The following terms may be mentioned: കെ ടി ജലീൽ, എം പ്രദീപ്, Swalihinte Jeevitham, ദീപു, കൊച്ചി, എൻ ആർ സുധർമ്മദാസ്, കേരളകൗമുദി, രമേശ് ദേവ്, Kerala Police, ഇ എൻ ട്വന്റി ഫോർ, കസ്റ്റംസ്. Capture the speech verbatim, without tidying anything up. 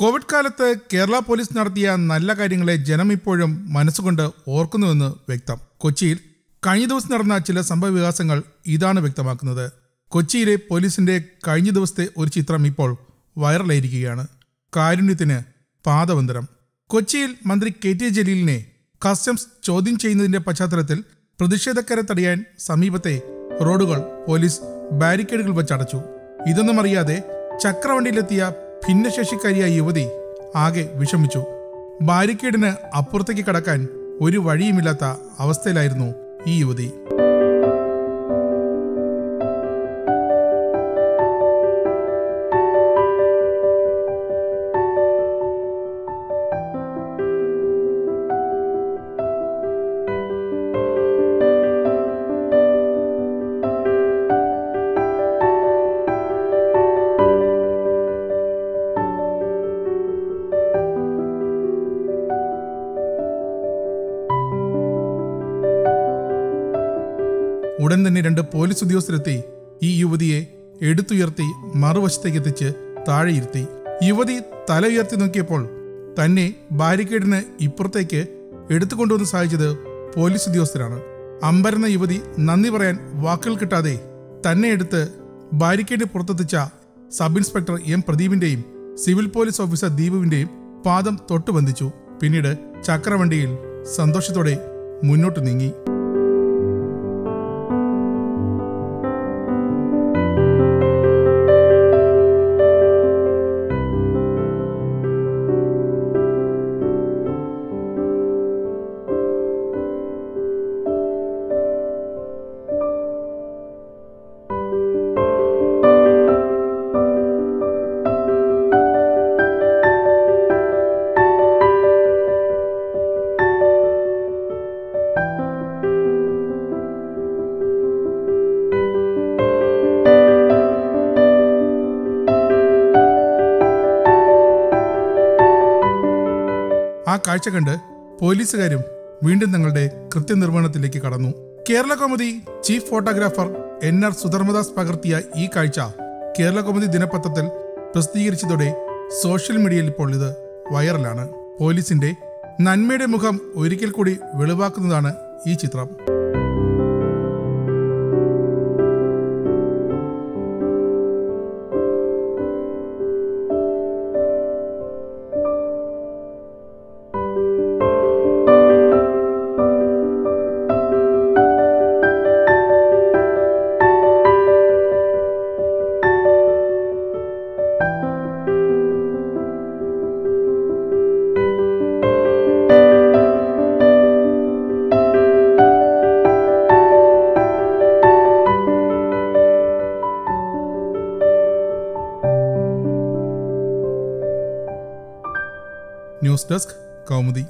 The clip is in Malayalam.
കോവിഡ് കാലത്തെ കേരള പോലീസ് നടത്തിയ നല്ല കാര്യങ്ങളെ ജനം ഇപ്പോഴും മനസ്സുകൊണ്ട് ഓർക്കുന്നുവെന്ന് വ്യക്തം. കൊച്ചിയിൽ കഴിഞ്ഞ ദിവസം നടന്ന ചില സംഭവവികാസങ്ങൾ ഇതാണ് വ്യക്തമാക്കുന്നത്. കൊച്ചിയിലെ പോലീസിൻ്റെ കഴിഞ്ഞ ദിവസത്തെ ഒരു ചിത്രം ഇപ്പോൾ വൈറലായിരിക്കുകയാണ്. കാരുണ്യത്തിന് പാദവന്ദനം. കൊച്ചിയിൽ മന്ത്രി കെ ടി ജലീലിനെ കസ്റ്റംസ് ചോദ്യം ചെയ്യുന്നതിൻ്റെ പശ്ചാത്തലത്തിൽ പ്രതിഷേധക്കാരെ തടയാൻ സമീപത്തെ റോഡുകൾ പോലീസ് ബാരിക്കേഡുകൾ വച്ചടച്ചു. ഇതൊന്നും അറിയാതെ ചക്രവണ്ടിയിലെത്തിയ ഭിന്നശേഷിക്കാരിയായ യുവതി ആകെ വിഷമിച്ചു. ബാരിക്കേഡിന് അപ്പുറത്തേക്ക് കടക്കാൻ ഒരു വഴിയുമില്ലാത്ത അവസ്ഥയിലായിരുന്നു ഈ യുവതി. ഉടൻ തന്നെ രണ്ട് പോലീസ് ഉദ്യോഗസ്ഥരെത്തി ഈ യുവതിയെ എടുത്തുയർത്തി മറുവശത്തേക്ക് എത്തിച്ച് താഴെയിരുത്തി. യുവതി തല ഉയർത്തി നോക്കിയപ്പോൾ തന്നെ ബാരിക്കേഡിന് ഇപ്പുറത്തേക്ക് എടുത്തുകൊണ്ടുവന്ന് സഹായിച്ചത് പോലീസ് ഉദ്യോഗസ്ഥരാണ്. അമ്പരന്ന യുവതി നന്ദി പറയാൻ വാക്കുകൾ കിട്ടാതെ തന്നെ എടുത്ത് ബാരിക്കേഡ് പുറത്തെത്തിച്ച സബ് ഇൻസ്പെക്ടർ എം പ്രദീപിൻ്റെയും സിവിൽ പോലീസ് ഓഫീസർ ദീപുവിൻ്റെയും പാദം തൊട്ടുബന്ധിച്ചു. പിന്നീട് ചക്രവണ്ടിയിൽ സന്തോഷത്തോടെ മുന്നോട്ട് നീങ്ങി. ആ കാഴ്ച കണ്ട് പോലീസുകാരും വീണ്ടും തങ്ങളുടെ കൃത്യനിർവഹണത്തിലേക്ക് കടന്നു. കേരളകൗമുദി chief photographer എൻ ആർ സുധർമ്മദാസ് പകർത്തിയ ഈ കാഴ്ച കേരളകൗമുദി ദിനപത്രത്തിൽ പ്രസിദ്ധീകരിച്ചതോടെ സോഷ്യൽ മീഡിയയിൽ ഇപ്പോൾ ഇത് വൈറലാണ്. പോലീസിന്റെ നന്മയുടെ മുഖം ഒരിക്കൽ കൂടി വെളിവാക്കുന്നതാണ് ഈ ചിത്രം. News desk Kaumudi.